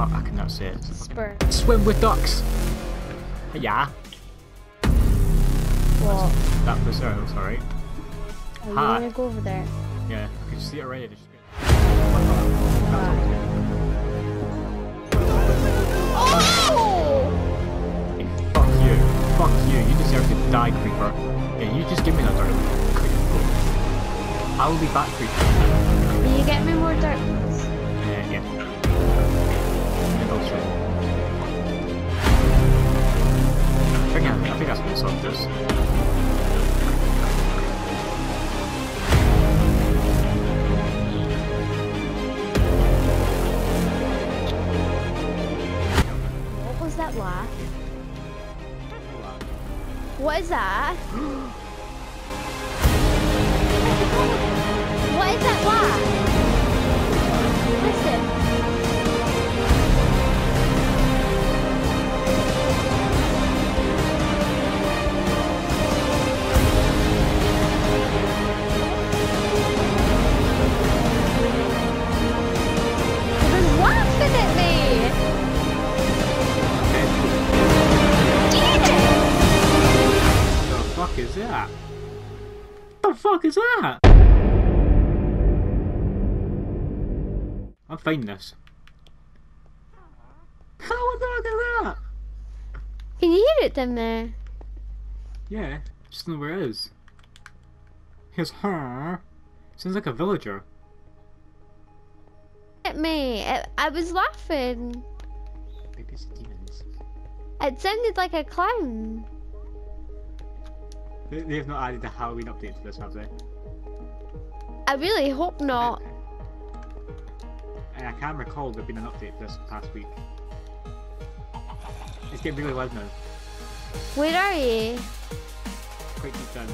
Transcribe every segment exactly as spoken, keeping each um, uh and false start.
but I cannot see it. Spur. Swim with ducks. Yeah. What? That was oh, sorry. Oh, you want to go over there? Yeah, I can see it already. Oh! Hey, fuck you. Fuck you. You deserve to die, Creeper. Yeah, you just give me that dirt. I'll be back, Creeper. Will you get me more dirt, please? Uh, yeah. And also... I think, I, I think that's what it's up to. That laugh. What is that? What is that laugh? Listen. It laughs at me. What the fuck is that? What the fuck is that? I'll find this. How the fuck is that? Can you hear it down there? Yeah, just know where it is. Here's her. Sounds like a villager. At me, I, I was laughing. Baby's demons. It sounded like a clown. They have not added a Halloween update to this, have they? I really hope not. And I can't recall there being an update this past week. It's getting really loud now. Where are you? Quite deep down. I'm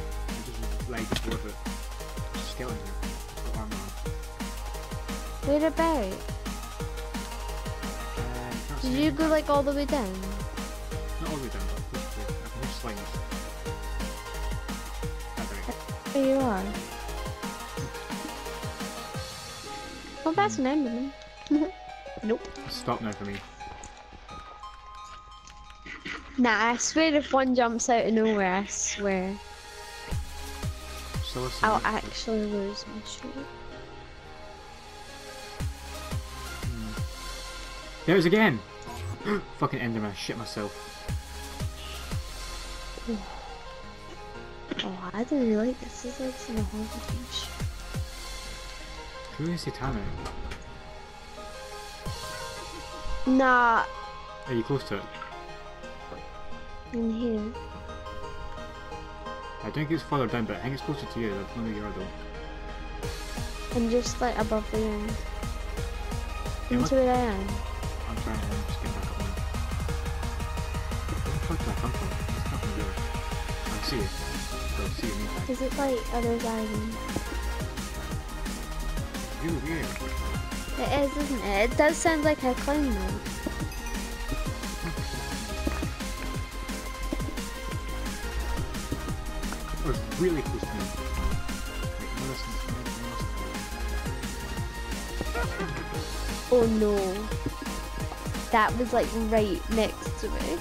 just lying before it. There's a skeleton here. Got armor on. Where about? Uh, Did you go like all the way down? Not all the way down, but close to it. I can just slide. You are. Well, that's an enderman. Nope. Stop now for me. Nah, I swear if one jumps out of nowhere, I swear. So I'll actually lose my shield. Hmm. There's again! Fucking enderman, shit myself. Ooh. Oh, I don't really like this. This is like some horrible beach. Who is Itano? Nah. Are you close to it? In here. I don't think it's further down, but I think it's closer to you. I don't know where you are though. I'm just like above the end. Yeah, into where I am. I'm trying to just get back up now. Where the fuck did I come from? It's not from yours. I can see it. Is it like other islands? Really weird. It is, isn't it? It does sound like a clown though. It was really close to me. Oh no. That was like right next to me.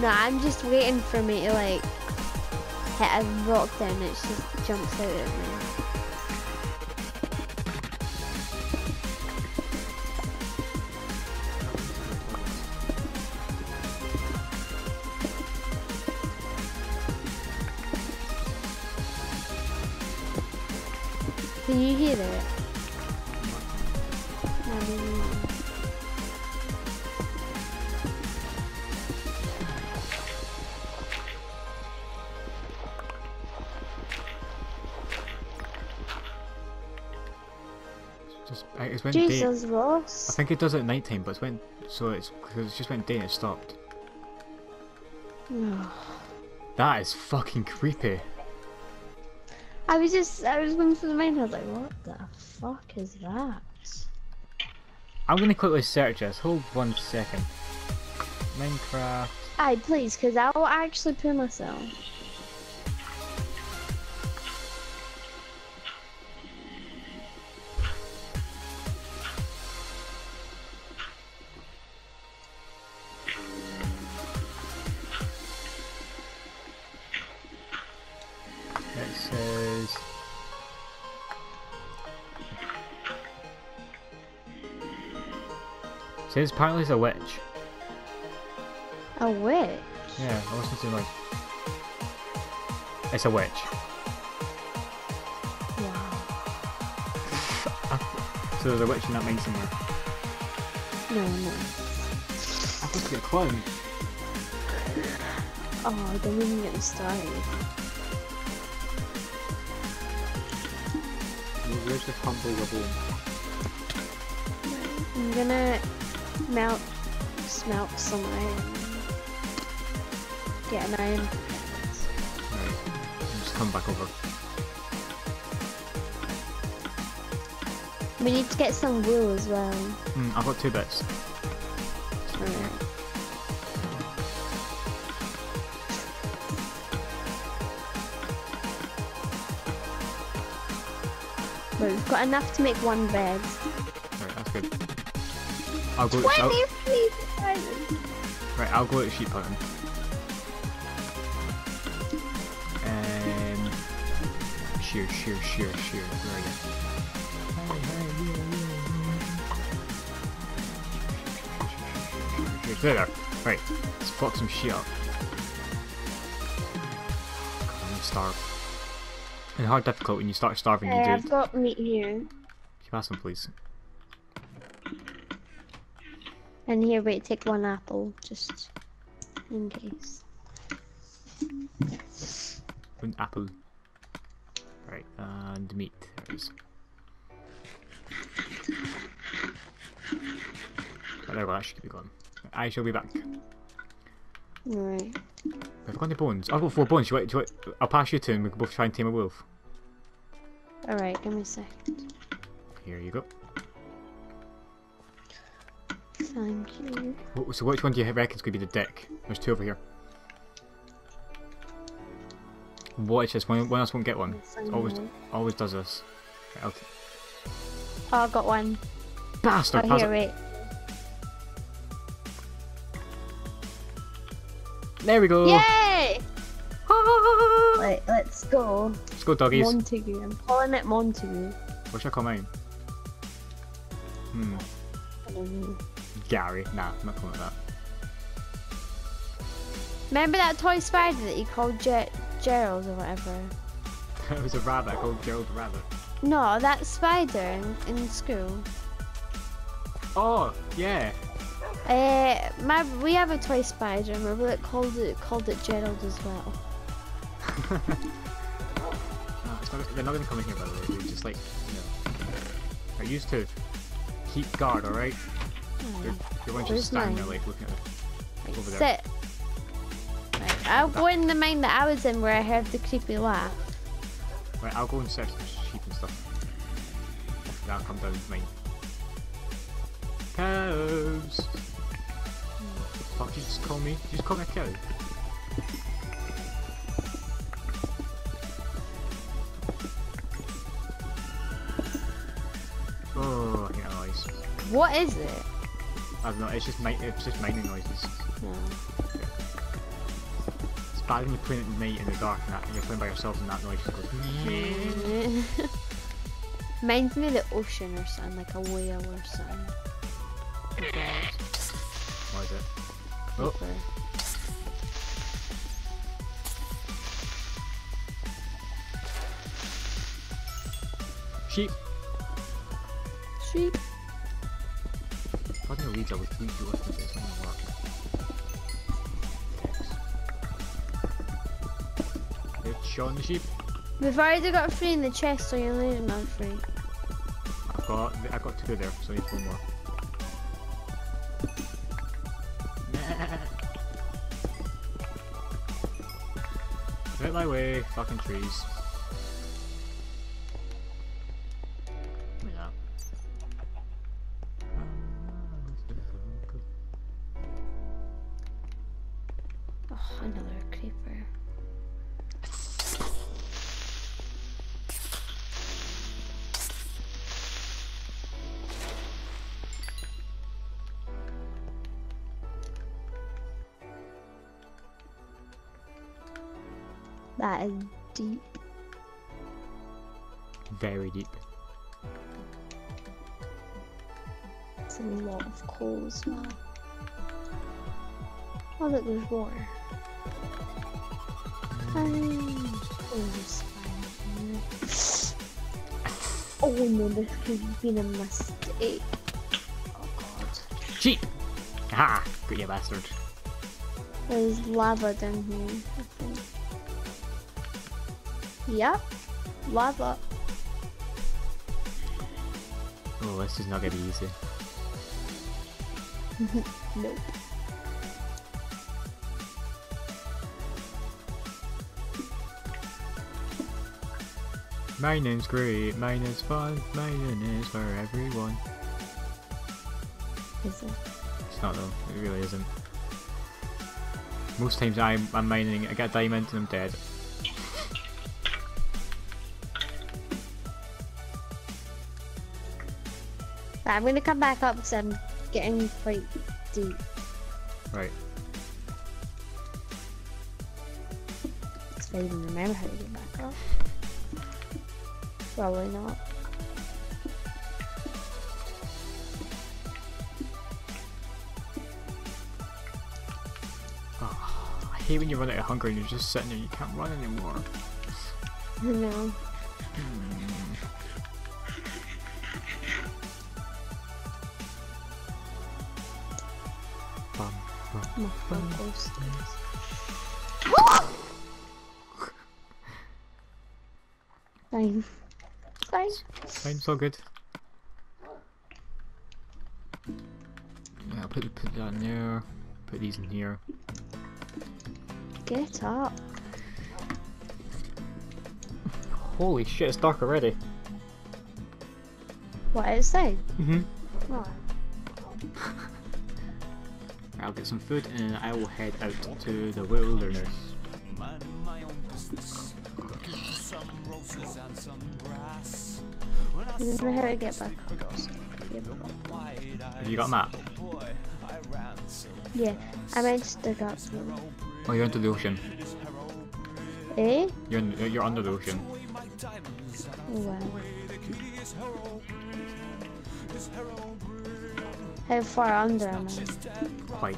No, I'm just waiting for me to like hit a rock down and it just jumps out at me. Can you hear that? No, no, no. Went Jesus, day. Ross. I think it does it at night time, but it's went so it's because it just went day and it stopped. That is fucking creepy. I was just I was going through the mine. I was like, what the fuck is that? I'm gonna quickly search this. Hold one second. Minecraft. Aye, please, because I will actually poo myself. See, this apparently is a witch. A witch? Yeah, I wasn't too much. It's a witch. Wow. So there's a witch in that mine somewhere. No, no. I think it's a clone. Oh, don't even get me started. Where's the humble rubble? I'm gonna melt, smelt some iron. Get an iron. Right. Just come back over. We need to get some wool as well. Mm, I've got two bits. Alright. But we've got enough to make one bed. Right, that's good. I'll go. Why do you please silent? Right, I'll go to sheep hunting. Um, shear, shear, shear, shear. Where are you? There they are. Right, let's fuck some sheep up. I'm gonna starve. It's hard difficult when you start starving. Hey, you do. I've got meat here. Can you pass them, please? And here, wait, take one apple, just in case. An apple. Right, and meat. There it is. Right, there we go, that should be gone. I shall be back. Alright. I've got any bones. I've got four bones. Wait, wait. I'll pass you two and we can both try and tame a wolf. Alright, give me a second. Here you go. Thank you. So which one do you reckon is going to be the dick? There's two over here. Watch this. One, one else won't get one. Always, always does this. Right, I'll oh, I've got one. Bastard! Oh, here, wait. There we go! Yay! Ah! Right, let's go. Let's go, doggies. Montague. I'm calling it Montague. What should I call mine? Hmm. I don't know. Gary. Nah, I'm not calling it that. Remember that toy spider that you called Ger Gerald or whatever? It was a rabbit. I called Gerald the rabbit. No, that spider in, in school. Oh, yeah. Uh, my, we have a toy spider. Remember, it called it called it Gerald as well. No, it's not, they're not gonna come in here, by the way. They're just like, you know, are used to keep guard. All right, you're going to just stand there, like looking at it. Over there. Sit. Right, I'll go in the mine that I was in where I heard the creepy laugh. Right, I'll go and search the sheep and stuff. Then I'll come down to mine. Cows. Oh, did you just call me? Did you just call me a cow? Oh, I hear a noise. What is it? I don't know. It's just it's just mining noises. No. It's bad when you're playing at night in the dark and, that, and you're playing by yourself and that noise just goes. Reminds me of the ocean or something, like a whale or something. Oh god. What is it? Oh. Okay. Sheep. Sheep. If I didn't read, I would think you listened to this on the market. It's on the sheep. We've already got three in the chest, so you're only not three. I've got, I've got two there, so I need one more. Out my way, fucking trees. Yeah. Oh, another creeper. That is deep. Very deep. a lot of coals now. Oh look, there's water. And coals. Oh no, this could have been a mistake. Oh god. Cheat! Haha! Great, you bastard. There's lava down here, I think. Yep. Lava. Oh, this is not gonna be easy. Nope. Mining's great, mine is fun, mining is for everyone. Is it? It's not though, it really isn't. Most times I'm, I'm mining, I get a diamond and I'm dead. I'm gonna come back up because I'm getting quite deep. Right. Because I even remember how to get back up. Probably not. Oh, I hate when you run out of hunger and you're just sitting there, you can't run anymore. No. Bum, bum, bum, bum. Fine. Fine. Fine, it's all good. Yeah, I'll put, put that in there, put these in here. Get up. Holy shit, it's dark already. What, outside? Mm-hmm. Oh. I'll get some food and I will head out to the wilderness. Man, my own business. Some roses and some grass. I don't know how to get back. Have you got a map? Yeah, I meant to dig up. Oh, you're into the ocean. Eh? You're, in, you're under the ocean. Oh, wow. How far under am I? Quite.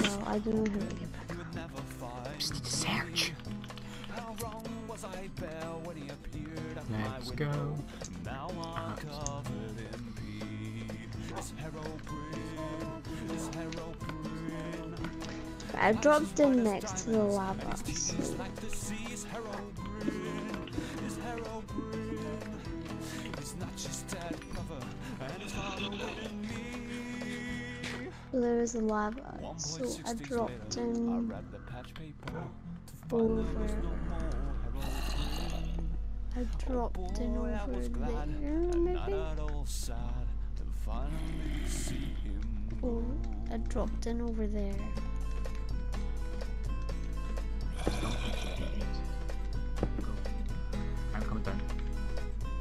No, I don't know how to get back up. Just need to search. Let's go. Out. I dropped in next to the lava. So. There is a lava, so I dropped in over. I dropped in over there, maybe? Oh, I dropped in over there. I'm coming down.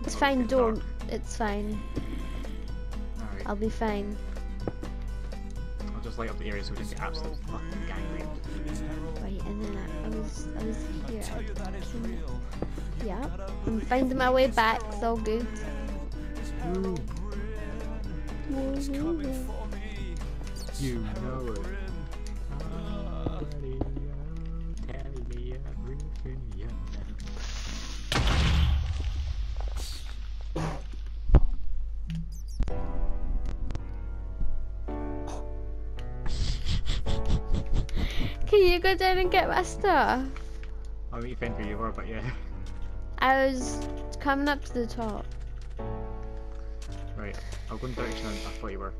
It's fine, don't. It's fine. Alright. I'll be fine. I'll just light up the area so we didn't get absolutely fucking gangrene. Right, and then I, I was I was here. I, yeah, I'm finding my way back. It's all good. Ooh. Ooh. You know it. Can you go down and get my stuff? I'll meet you where you are, but yeah. I was coming up to the top. Right, I'll go in the direction I thought you were.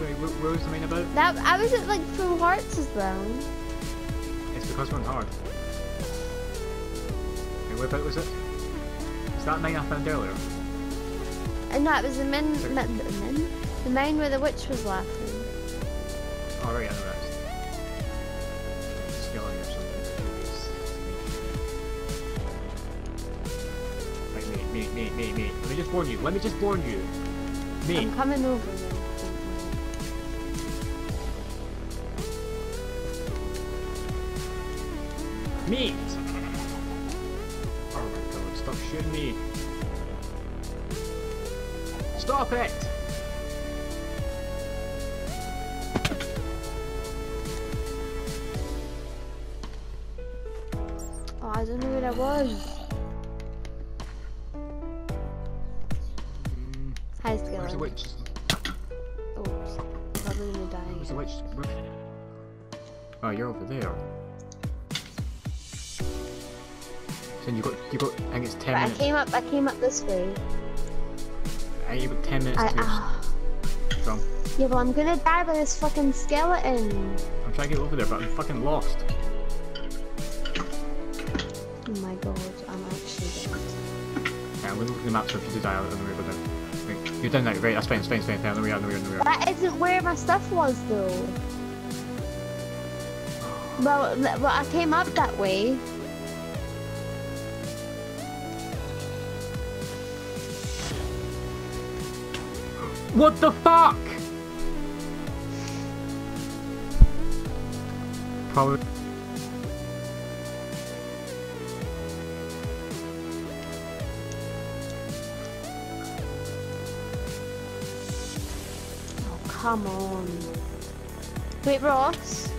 Wait, what, what was the main about? That, I was at like full hearts as well. It's because we're on hard. Wait, what about was it? Is that mine I found earlier? And that was the min. The min? The mine where the witch was laughing. Oh, right, I know that. It's yelling or something. Right, mate, mate, mate, mate, mate. Let me just warn you. Let me just warn you. Mate. I'm coming over. Meat! Oh my god, stop shooting me. Stop it! Oh, I don't know where that was. Mm. Hi, Skeleton. Where's the witch? Oops. Probably gonna die. Where's the witch? Oh, you're over there. And you got, you got, and it's ten. But minutes. I came up, I came up this way. And you got ten minutes I, to uh, from. Yeah, but I'm gonna die by this fucking skeleton. I'm trying to get over there, but I'm fucking lost. Oh my god, I'm actually dead. Yeah, I'm gonna look at the map so if you do die, I don't know where to go down. You're down there, right? That's fine, it's fine, it's fine. I don't know where, I don't know where, I don't know where. That isn't where my stuff was though. Well, well, I came up that way. What the fuck? Probably. Oh, come on. Wait, Ross?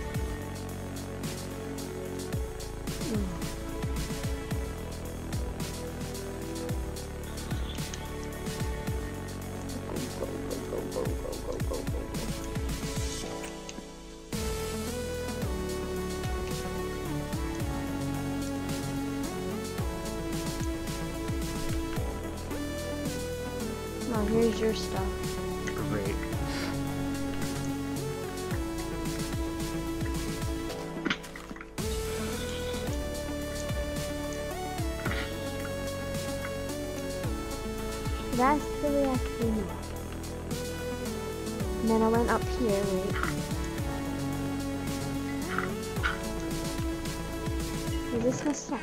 Oh, here's your stuff. Great. That's the way I came up. And then I went up here, wait. Is this my stuff?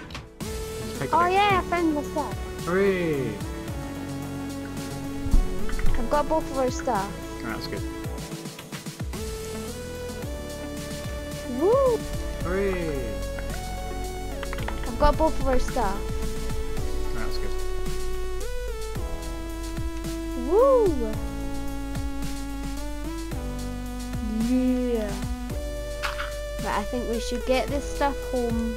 Oh yeah, I found my stuff. Hooray! Got both of our stuff. Oh, that's good. Woo! Hooray! I've got both of our stuff. Oh, that's good. Woo! Yeah. But I think we should get this stuff home,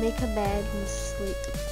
make a bed and sleep.